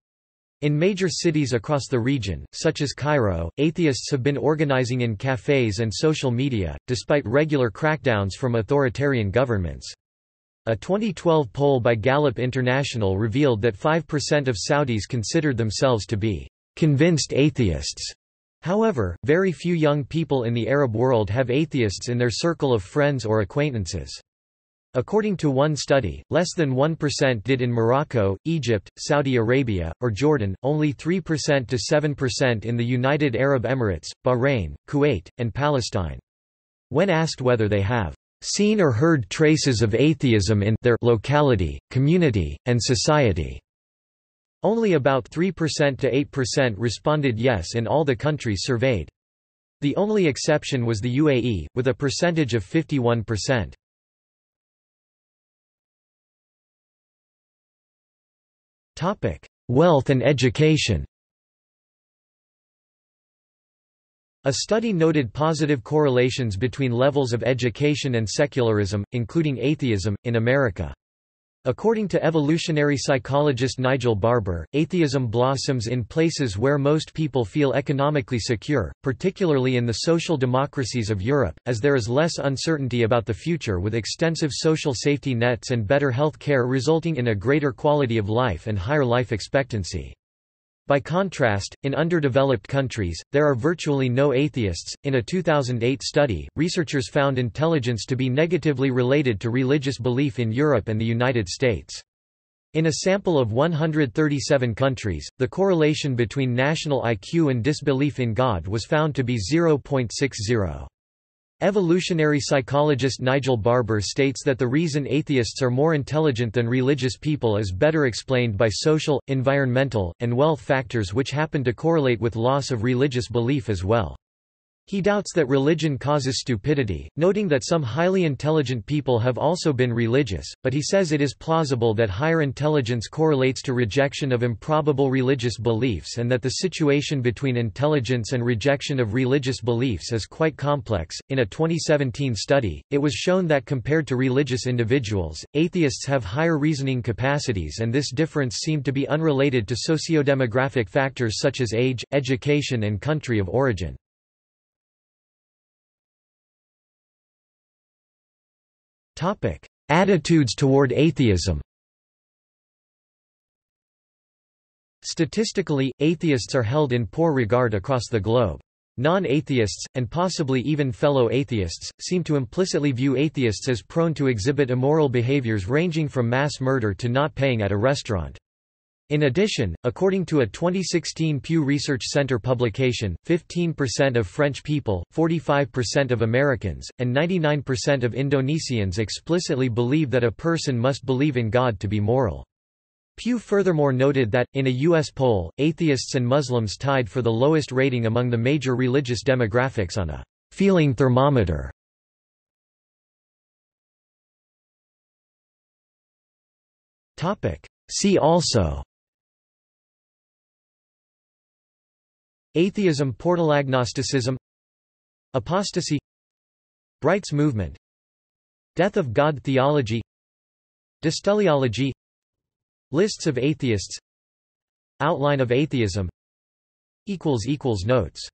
In major cities across the region, such as Cairo, atheists have been organizing in cafes and social media, despite regular crackdowns from authoritarian governments. A 2012 poll by Gallup International revealed that 5% of Saudis considered themselves to be convinced atheists. However, very few young people in the Arab world have atheists in their circle of friends or acquaintances. According to one study, less than 1% did in Morocco, Egypt, Saudi Arabia, or Jordan, only 3% to 7% in the United Arab Emirates, Bahrain, Kuwait, and Palestine. When asked whether they have seen or heard traces of atheism in their locality, community, and society, only about 3% to 8% responded yes in all the countries surveyed. The only exception was the UAE, with a percentage of 51%. Topic: Wealth and education. A study noted positive correlations between levels of education and secularism, including atheism, in America. According to evolutionary psychologist Nigel Barber, atheism blossoms in places where most people feel economically secure, particularly in the social democracies of Europe, as there is less uncertainty about the future with extensive social safety nets and better health care, resulting in a greater quality of life and higher life expectancy. By contrast, in underdeveloped countries, there are virtually no atheists. In a 2008 study, researchers found intelligence to be negatively related to religious belief in Europe and the United States. In a sample of 137 countries, the correlation between national IQ and disbelief in God was found to be 0.60. Evolutionary psychologist Nigel Barber states that the reason atheists are more intelligent than religious people is better explained by social, environmental, and wealth factors, which happen to correlate with loss of religious belief as well. He doubts that religion causes stupidity, noting that some highly intelligent people have also been religious, but he says it is plausible that higher intelligence correlates to rejection of improbable religious beliefs and that the situation between intelligence and rejection of religious beliefs is quite complex. In a 2017 study, it was shown that compared to religious individuals, atheists have higher reasoning capacities, and this difference seemed to be unrelated to sociodemographic factors such as age, education, and country of origin. Attitudes toward atheism. Statistically, atheists are held in poor regard across the globe. Non-atheists, and possibly even fellow atheists, seem to implicitly view atheists as prone to exhibit immoral behaviors ranging from mass murder to not paying at a restaurant. In addition, according to a 2016 Pew Research Center publication, 15% of French people, 45% of Americans, and 99% of Indonesians explicitly believe that a person must believe in God to be moral. Pew furthermore noted that, in a U.S. poll, atheists and Muslims tied for the lowest rating among the major religious demographics on a feeling thermometer. See also: Atheism, portalagnosticism, apostasy, Bright's movement, death of God theology, disteleology, lists of atheists, outline of atheism. Notes.